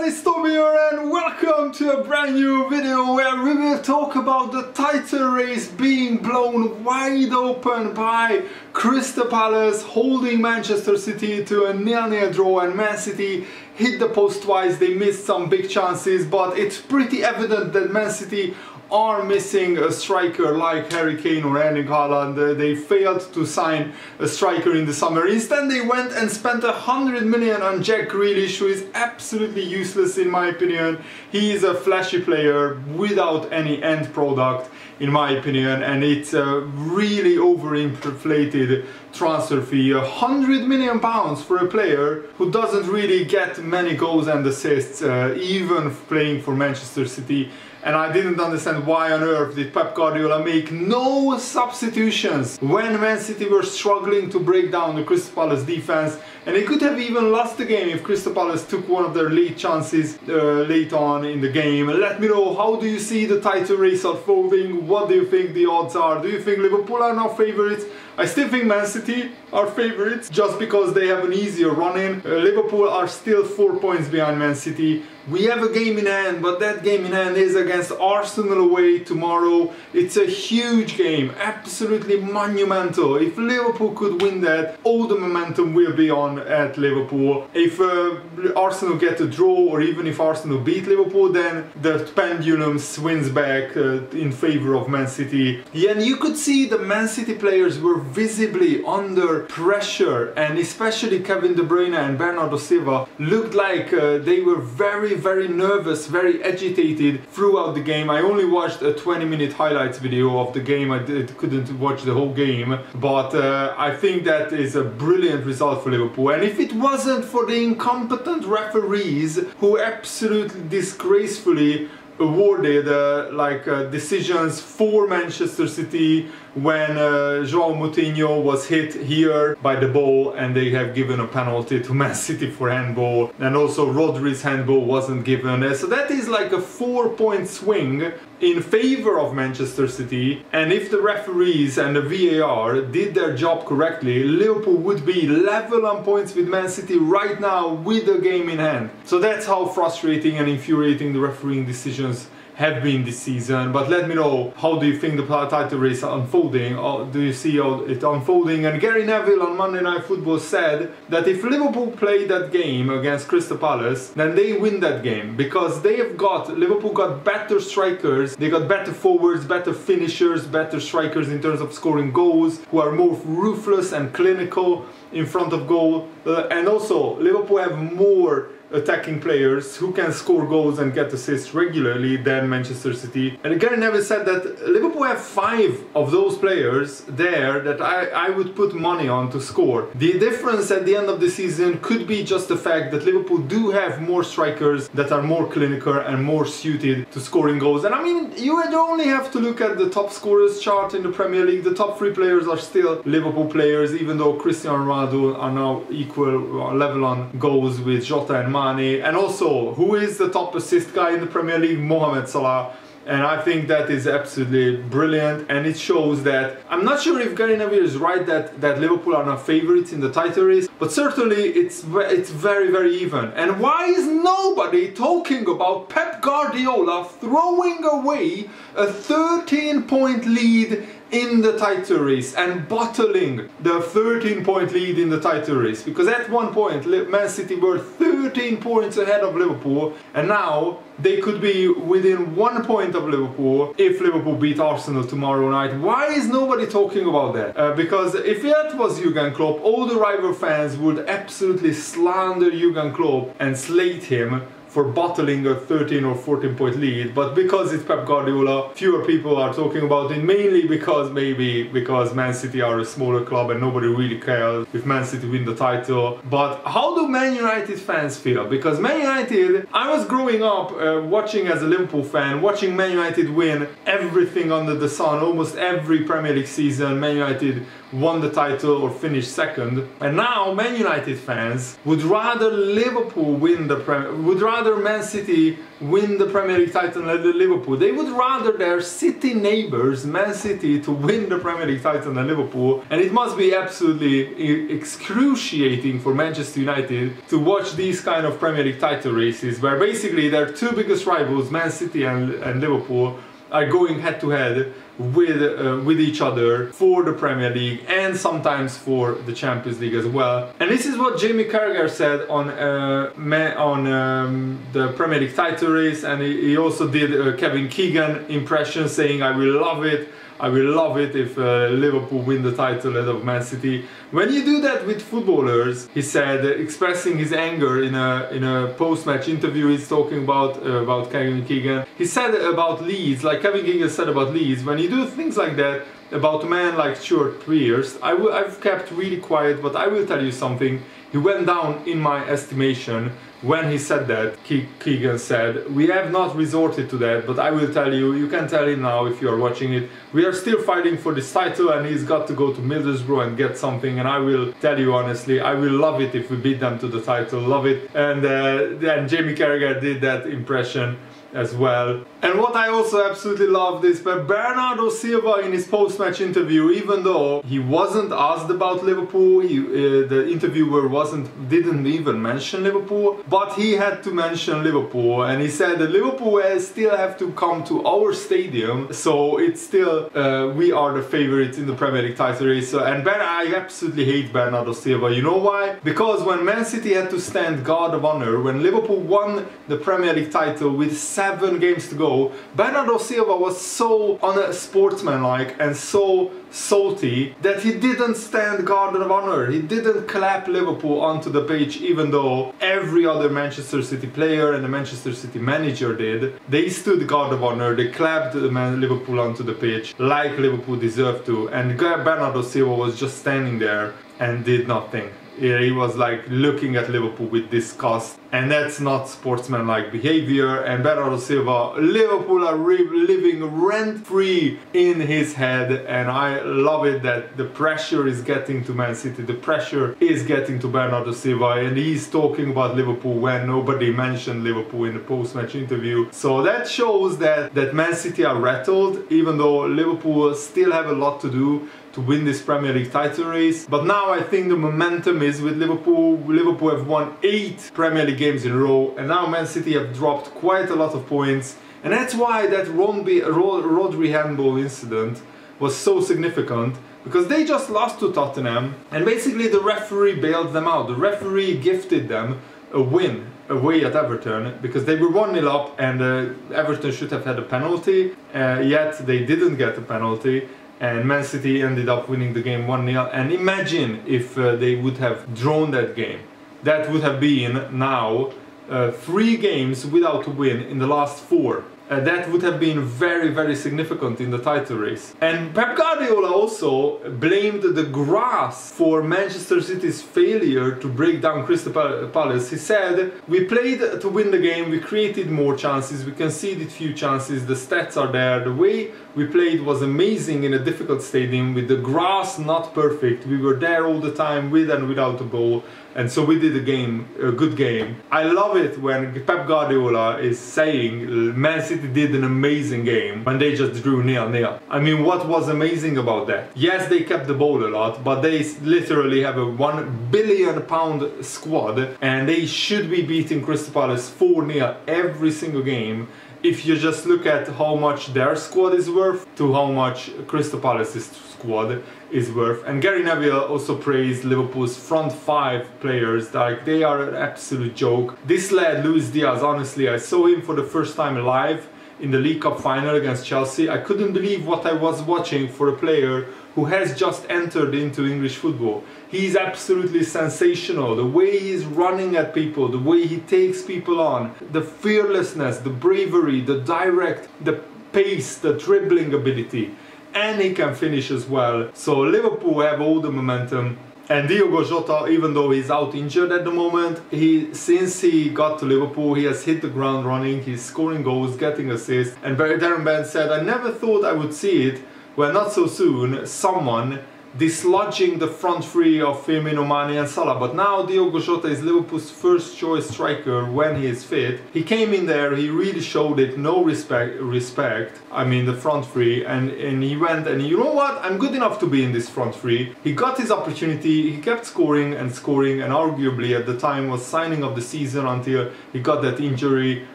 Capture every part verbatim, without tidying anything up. guys, it's Tommy here and welcome to a brand new video where we will talk about the title race being blown wide open by Crystal Palace holding Manchester City to a nil nil draw, and Man City hit the post twice. They missed some big chances, but it's pretty evident that Man City are missing a striker like Harry Kane or Erling Haaland. Uh, they failed to sign a striker in the summer. Instead they went and spent a hundred million on Jack Grealish, who is absolutely useless in my opinion. He is a flashy player without any end product in my opinion, and it's a really overinflated transfer fee. A hundred million pounds for a player who doesn't really get many goals and assists, uh, even playing for Manchester City. And I didn't understand why on earth did Pep Guardiola make no substitutions when Man City were struggling to break down the Crystal Palace defense, and they could have even lost the game if Crystal Palace took one of their late chances uh, late on in the game. Let me know, how do you see the title race unfolding? What do you think the odds are? Do you think Liverpool are now favourites? I still think Man City are favourites just because they have an easier run-in. Uh, Liverpool are still four points behind Man City. We have a game in hand, but that game in hand is against Arsenal away tomorrow. It's a huge game, absolutely monumental. If Liverpool could win that, all the momentum will be on at Liverpool. If uh, Arsenal get a draw, or even if Arsenal beat Liverpool, then the pendulum swings back uh, in favour of Man City. Yeah, and you could see the Man City players were visibly under pressure, and especially Kevin De Bruyne and Bernardo Silva looked like uh, they were very very nervous, very agitated throughout the game. I only watched a twenty minute highlights video of the game. I did, couldn't watch the whole game, but uh, I think that is a brilliant result for Liverpool. And if it wasn't for the incompetent referees who absolutely disgracefully awarded uh, like uh, decisions for Manchester City when uh, Joao Moutinho was hit here by the ball, and they have given a penalty to Man City for handball, and also Rodri's handball wasn't given. So that is like a four point swing in favor of Manchester City, and if the referees and the V A R did their job correctly, Liverpool would be level on points with Man City right now with a game in hand. So that's how frustrating and infuriating the refereeing decisions have been this season. But let me know, how do you think the title race unfolding, or do you see it unfolding? And Gary Neville on Monday Night Football said that if Liverpool play that game against Crystal Palace, then they win that game, because they have got, Liverpool got better strikers, they got better forwards, better finishers, better strikers in terms of scoring goals, who are more ruthless and clinical in front of goal, uh, and also Liverpool have more attacking players who can score goals and get assists regularly than Manchester City. And Gary Neville said that Liverpool have five of those players there that I, I would put money on to score. The difference at the end of the season could be just the fact that Liverpool do have more strikers that are more clinical and more suited to scoring goals. And I mean, you would only have to look at the top scorers chart in the Premier League. The top three players are still Liverpool players, even though Cristiano Ronaldo are now equal level on goals with Jota and Mane. And also, who is the top assist guy in the Premier League? Mohamed Salah. And I think that is absolutely brilliant, and it shows that, I'm not sure if Gary Neville is right that, that Liverpool are not favourites in the title race, but certainly it's, it's very very even. And why is nobody talking about Pep Guardiola throwing away a thirteen point lead in the title race and bottling the thirteen point lead in the title race? Because at one point Man City were thirteen points ahead of Liverpool, and now they could be within one point of Liverpool if Liverpool beat Arsenal tomorrow night. Why is nobody talking about that? Uh, because if that was Jurgen Klopp, all the rival fans would absolutely slander Jurgen Klopp and slate him for bottling a thirteen or fourteen point lead. But because it's Pep Guardiola, fewer people are talking about it, mainly because maybe because Man City are a smaller club and nobody really cares if Man City win the title. But how do Man United fans feel? Because Man United, I was growing up uh, watching as a Liverpool fan, watching Man United win everything under the sun, almost every Premier League season. Man United won the title or finished second. And now Man United fans would rather Liverpool win the Premier, would rather Man City win the Premier League title than Liverpool. They would rather their city neighbours, Man City, to win the Premier League title than Liverpool. And it must be absolutely excruciating for Manchester United to watch these kind of Premier League title races, where basically their two biggest rivals, Man City and, and Liverpool, are going head to head with uh, with each other for the Premier League and sometimes for the Champions League as well. And this is what Jamie Carragher said on uh, on um, the Premier League title race, and he also did a Kevin Keegan impression, saying, "I will love it. I will love it if uh, Liverpool win the title out of Man City." When you do that with footballers, he said, expressing his anger in a in a post-match interview, he's talking about uh, about Kevin Keegan. He said about Leeds, like Kevin Keegan said about Leeds, when you do things like that about a man like Stuart Pearce, I w I've kept really quiet, but I will tell you something. He went down in my estimation when he said that. Keegan said, "We have not resorted to that, but I will tell you, you can tell him now if you are watching it, we are still fighting for this title and he's got to go to Middlesbrough and get something, and I will tell you honestly, I will love it if we beat them to the title, love it." And uh, then Jamie Carragher did that impression as well. And what I also absolutely loved is that Bernardo Silva, in his post-match interview, even though he wasn't asked about Liverpool, he, uh, the interviewer wasn't didn't even mention Liverpool, but he had to mention Liverpool, and he said that Liverpool still have to come to our stadium, so it's still uh, we are the favourites in the Premier League title race. So, and Ben, I absolutely hate Bernardo Silva. You know why? Because when Man City had to stand guard of honour, when Liverpool won the Premier League title with seven games to go, Bernardo Silva was so unsportsmanlike and so salty that he didn't stand guard of honor. He didn't clap Liverpool onto the pitch, even though every other Manchester City player and the Manchester City manager did. They stood guard of honor, they clapped Liverpool onto the pitch like Liverpool deserved to, and Bernardo Silva was just standing there and did nothing. He was like looking at Liverpool with disgust, and that's not sportsmanlike behavior. And Bernardo Silva, Liverpool are living rent-free in his head, and I love it that the pressure is getting to Man City, the pressure is getting to Bernardo Silva, and he's talking about Liverpool when nobody mentioned Liverpool in the post-match interview. So that shows that, that Man City are rattled, even though Liverpool still have a lot to do to win this Premier League title race. But now I think the momentum is with Liverpool. Liverpool have won eight Premier League games in a row, and now Man City have dropped quite a lot of points, and that's why that Rodri handball incident was so significant, because they just lost to Tottenham and basically the referee bailed them out. The referee gifted them a win away at Everton, because they were one nil up, and uh, Everton should have had a penalty, uh, yet they didn't get a penalty. And Man City ended up winning the game one nil. And imagine if uh, they would have drawn that game. That would have been now uh, three games without a win in the last four. Uh, that would have been very, very significant in the title race. And Pep Guardiola also blamed the grass for Manchester City's failure to break down Crystal Palace. He said, "We played to win the game, we created more chances, we conceded few chances, the stats are there, the way we played was amazing in a difficult stadium, with the grass not perfect, we were there all the time with and without the ball, and so we did a game, a good game." I love it when Pep Guardiola is saying Man City did an amazing game when they just drew nil nil. I mean, what was amazing about that? Yes, they kept the ball a lot, but they literally have a one billion pound squad, and they should be beating Crystal Palace four nil every single game. If you just look at how much their squad is worth to how much Crystal Palace's squad is worth. And Gary Neville also praised Liverpool's front five players, like they are an absolute joke. This lad, Luis Diaz, honestly, I saw him for the first time live in the League Cup final against Chelsea. I couldn't believe what I was watching for a player who has just entered into English football. He's absolutely sensational. The way he's running at people, the way he takes people on, the fearlessness, the bravery, the direct, the pace, the dribbling ability, and he can finish as well. So Liverpool have all the momentum. And Diogo Jota, even though he's out injured at the moment, he since he got to Liverpool, he has hit the ground running, he's scoring goals, getting assists. And Darren Bent said, "I never thought I would see it. Well, not so soon. Someone dislodging the front three of Firmino, Mane and Salah. But now Diogo Jota is Liverpool's first choice striker when he is fit. He came in there, he really showed it, no respect, respect, I mean the front three, and, and he went and you know what, I'm good enough to be in this front three. He got his opportunity, he kept scoring and scoring, and arguably at the time was signing of the season until he got that injury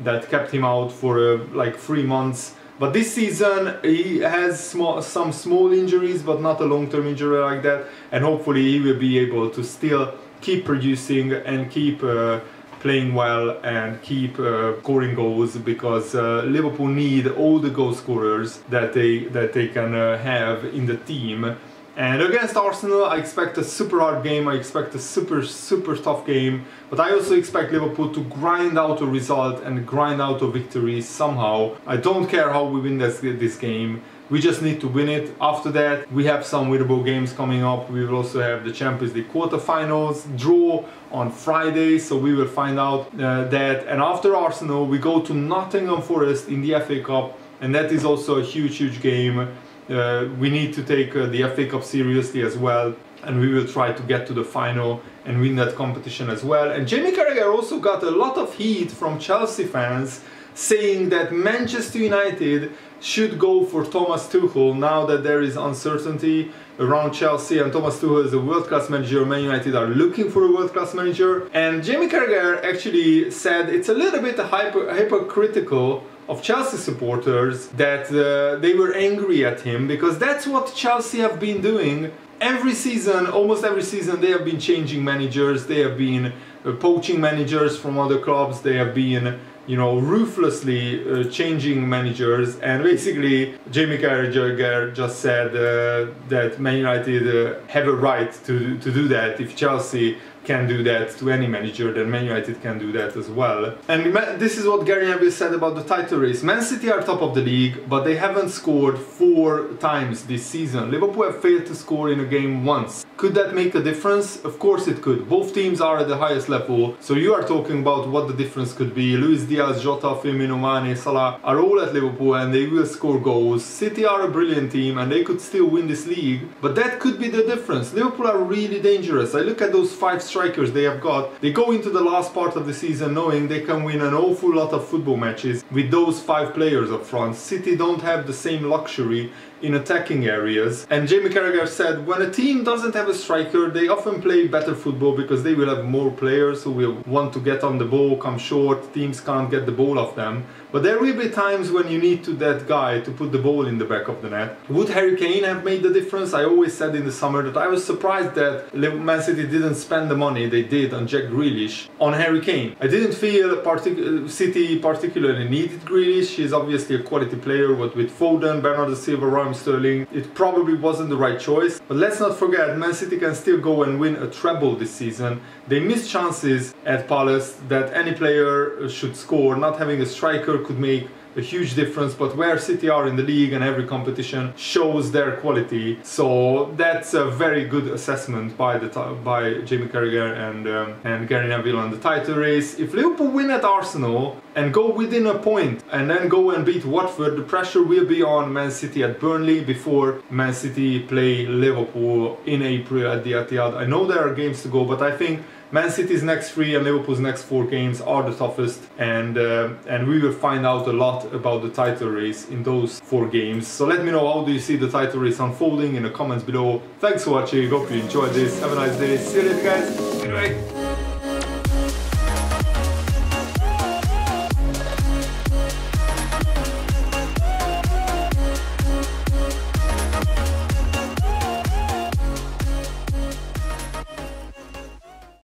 that kept him out for uh, like three months. But this season he has small, some small injuries, but not a long-term injury like that, and hopefully he will be able to still keep producing and keep uh, playing well and keep uh, scoring goals, because uh, Liverpool need all the goal scorers that they that they can uh, have in the team. And against Arsenal I expect a super hard game, I expect a super super tough game, but I also expect Liverpool to grind out a result and grind out a victory somehow. I don't care how we win this, this game, we just need to win it. After that we have some winnable games coming up, we will also have the Champions League quarterfinals draw on Friday, so we will find out uh, that. And after Arsenal we go to Nottingham Forest in the F A Cup, and that is also a huge huge game. Uh, we need to take uh, the F A Cup seriously as well, and we will try to get to the final and win that competition as well. And Jamie Carragher also got a lot of heat from Chelsea fans saying that Manchester United should go for Thomas Tuchel now that there is uncertainty around Chelsea, and Thomas Tuchel is a world-class manager, Man United are looking for a world-class manager. And Jamie Carragher actually said it's a little bit hyper hypocritical of Chelsea supporters that uh, they were angry at him, because that's what Chelsea have been doing every season. Almost every season they have been changing managers, they have been uh, poaching managers from other clubs, they have been, you know, ruthlessly uh, changing managers. And basically Jamie Carragher just said uh, that Man United uh, have a right to, to do that. If Chelsea can do that to any manager, then Man United can do that as well. And this is what Gary Neville said about the title race. Man City are top of the league, but they haven't scored four times this season. Liverpool have failed to score in a game once. Could that make a difference? Of course it could. Both teams are at the highest level, so you are talking about what the difference could be. Luis Diaz, Jota, Firmino, Mane, Salah are all at Liverpool and they will score goals. City are a brilliant team and they could still win this league, but that could be the difference. Liverpool are really dangerous. I look at those five strikers strikers they have got. They go into the last part of the season knowing they can win an awful lot of football matches with those five players up front. City don't have the same luxury in attacking areas. And Jamie Carragher said, when a team doesn't have a striker, they often play better football because they will have more players who will want to get on the ball, come short, teams can't get the ball off them. But there will be times when you need to that guy to put the ball in the back of the net. Would Harry Kane have made the difference? I always said in the summer that I was surprised that Man City didn't spend the money they did on Jack Grealish on Harry Kane. I didn't feel partic City particularly needed Grealish. He's obviously a quality player, but with Foden, Bernardo Silva, Sterling, it probably wasn't the right choice. But let's not forget, Man City can still go and win a treble this season. They missed chances at Palace that any player should score. Not having a striker could make a huge difference, but where City are in the league and every competition shows their quality. So that's a very good assessment by the by Jamie Carragher and um, and Gary Neville on the title race. If Liverpool win at Arsenal and go within a point and then go and beat Watford, the pressure will be on Man City at Burnley before Man City play Liverpool in April at the Etihad. I know there are games to go, but I think Man City's next three and Liverpool's next four games are the toughest, and uh, and we will find out a lot about the title race in those four games. So let me know, how do you see the title race unfolding in the comments below. Thanks for watching, hope you enjoyed this, have a nice day, see you later guys, anyway.